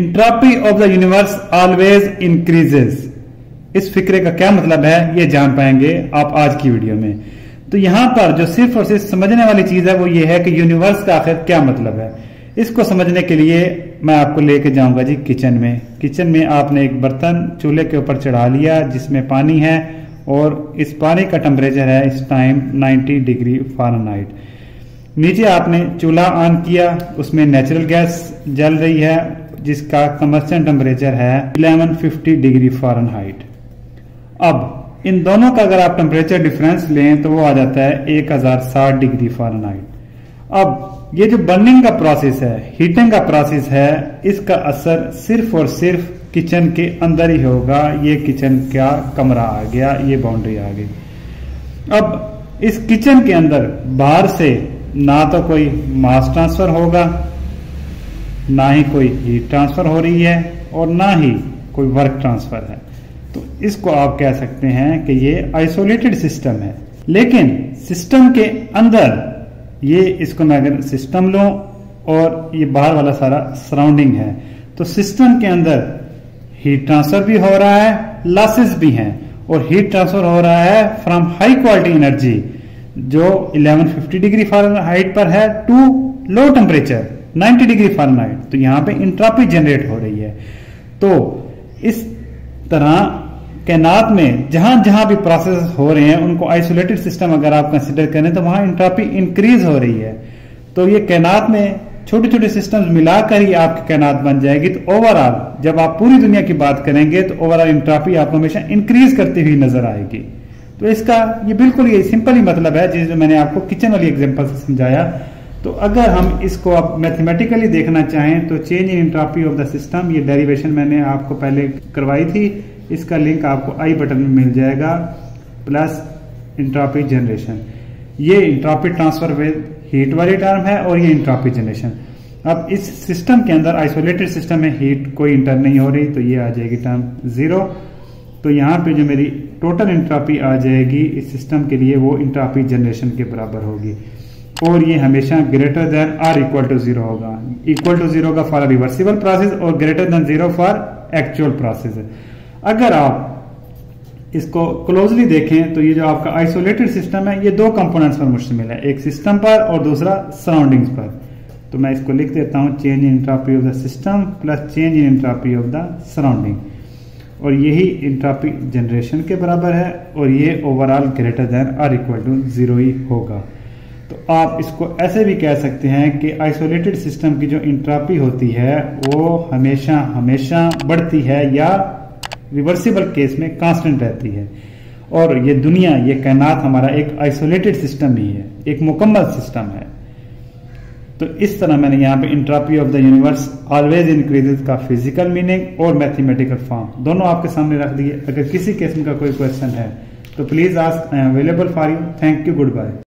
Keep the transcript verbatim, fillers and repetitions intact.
Entropy of the universe always increases. इस फिक्रे का क्या मतलब है ये जान पाएंगे आप आज की वीडियो में। तो यहां पर जो सिर्फ और सिर्फ समझने वाली चीज है वो ये है कि यूनिवर्स का आखिर क्या मतलब है। इसको समझने के लिए मैं आपको लेके जाऊंगा जी किचन में। किचन में आपने एक बर्तन चूल्हे के ऊपर चढ़ा लिया जिसमें पानी है और इस पानी का टेम्परेचर है इस टाइम नब्बे डिग्री फारेनहाइट। नीचे आपने चूल्हा ऑन किया, उसमें नेचुरल गैस जल रही है जिसका कंबस्टन टेम्परेचर है ग्यारह सौ पचास डिग्री फारेनहाइट। अब इन दोनों का अगर आप टेम्परेचर डिफरेंस लें तो वो आ जाता है एक हजार साठ डिग्री फारेनहाइट। अब ये जो बर्निंग का प्रोसेस है, हीटिंग का प्रोसेस है, इसका असर सिर्फ और सिर्फ किचन के अंदर ही होगा। ये किचन का कमरा आ गया, ये बाउंड्री आ गई। अब इस किचन के अंदर बाहर से ना तो कोई मास ट्रांसफर होगा, ना ही कोई हीट ट्रांसफर हो रही है और ना ही कोई वर्क ट्रांसफर है। तो इसको आप कह सकते हैं कि ये आइसोलेटेड सिस्टम है। लेकिन सिस्टम के अंदर ये, इसको मैं अगर सिस्टम लूं और ये बाहर वाला सारा सराउंडिंग है, तो सिस्टम के अंदर हीट ट्रांसफर भी हो रहा है, लॉसेस भी हैं, और हीट ट्रांसफर हो रहा है फ्रॉम हाई क्वालिटी एनर्जी जो ग्यारह सौ पचास डिग्री फारेनहाइट पर है टू लो टेम्परेचर नब्बे डिग्री फारेनहाइट। तो यहाँ पे इंट्रोपी जनरेट हो रही है। तो इस तरह कायनात में जहां जहां भी प्रोसेस हो रहे हैं उनको आइसोलेटेड सिस्टम अगर आप कंसिडर करें तो वहां इंट्रोपी इंक्रीज हो रही है। तो ये कायनात में छोटे छोटे सिस्टम्स मिलाकर ही आपकी कायनात बन जाएगी। तो ओवरऑल जब आप पूरी दुनिया की बात करेंगे तो ओवरऑल इंट्रोपी आपको हमेशा इंक्रीज करती हुई नजर आएगी। तो इसका ये बिल्कुल ये सिंपल ही मतलब है जिसमें मैंने आपको किचन वाली एग्जांपल से समझाया। तो अगर हम इसको आप मैथमेटिकली देखना चाहें तो change in entropy of the system, ये डेरिवेशन मैंने आपको पहले करवाई थी, इसका लिंक आपको आई बटन में मिल जाएगा, प्लस इंट्रोपी जनरेशन। ये इंट्रोपी ट्रांसफर विद हीट वाली टर्म है और ये इंट्रोपी जनरेशन। अब इस सिस्टम के अंदर आइसोलेटेड सिस्टम में हीट कोई इंटर नहीं हो रही तो ये आ जाएगी टर्म जीरो। तो यहाँ पे जो मेरी टोटल इंट्रोपी आ जाएगी इस सिस्टम के लिए वो इंट्रोपी जनरेशन के बराबर होगी और ये हमेशा greater than or equal to zero होगा। इक्वल टू जीरो का फॉर रिवर्सिबल प्रोसेस और greater than zero for actual process. अगर आप इसको क्लोजली देखें तो ये जो आपका आइसोलेटेड सिस्टम है ये दो कंपोनेंट्स पर मुश्तमिल है, एक सिस्टम पर और दूसरा सराउंडिंग्स पर। तो मैं इसको लिख देता हूँ change in entropy of the system plus change in entropy of the surrounding, और यही इंट्रोपी जनरेशन के बराबर है और ये overall greater than or equal to zero ही होगा। तो आप इसको ऐसे भी कह सकते हैं कि आइसोलेटेड सिस्टम की जो इंट्रोपी होती है वो हमेशा हमेशा बढ़ती है या रिवर्सिबल केस में कांस्टेंट रहती है। और ये दुनिया, ये कायनात हमारा एक आइसोलेटेड सिस्टम ही है, एक मुकम्मल सिस्टम है। तो इस तरह मैंने यहाँ पे entropy of the universe always increases का फिजिकल मीनिंग और मैथमेटिकल फॉर्म दोनों आपके सामने रख दिए। अगर किसी किस्म का कोई क्वेश्चन है तो please ask, I am available for you. Thank you, good bye.